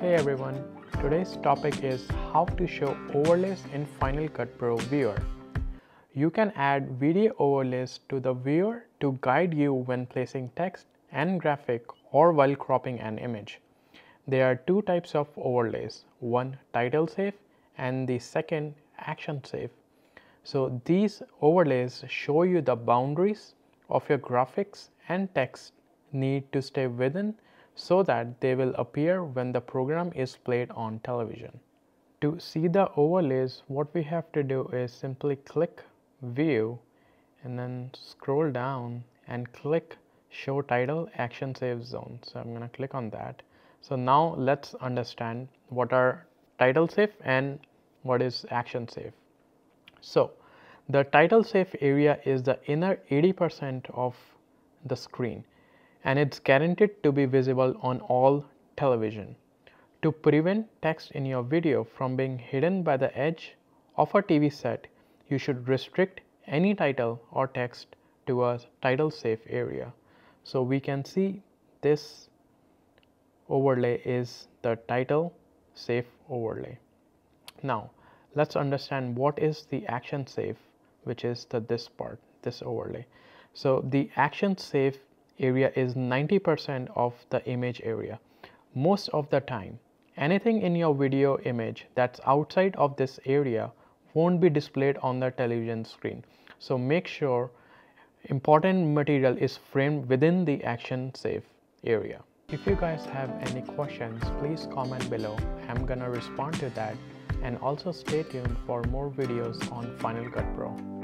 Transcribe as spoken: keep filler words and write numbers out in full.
Hey everyone, today's topic is how to show overlays in Final Cut Pro viewer. You can add video overlays to the viewer to guide you when placing text and graphic or while cropping an image. There are two types of overlays, one title safe and the second action safe. So these overlays show you the boundaries of your graphics and text need to stay within so that they will appear when the program is played on television. To see the overlays, what we have to do is simply click View and then scroll down and click Show Title Action Safe Zone. So I'm going to click on that. So now let's understand what are title safe and what is action safe. So the title safe area is the inner eighty percent of the screen, and it's guaranteed to be visible on all television. To prevent text in your video from being hidden by the edge of a T V set, you should restrict any title or text to a title safe area. So we can see this overlay is the title safe overlay. Now let's understand what is the action safe, which is the this part, this overlay. So the action safe area is ninety percent of the image area. Most of the time, anything in your video image that's outside of this area won't be displayed on the television screen. So make sure important material is framed within the action safe area. If you guys have any questions, please comment below. I'm gonna respond to that, and also stay tuned for more videos on Final Cut Pro.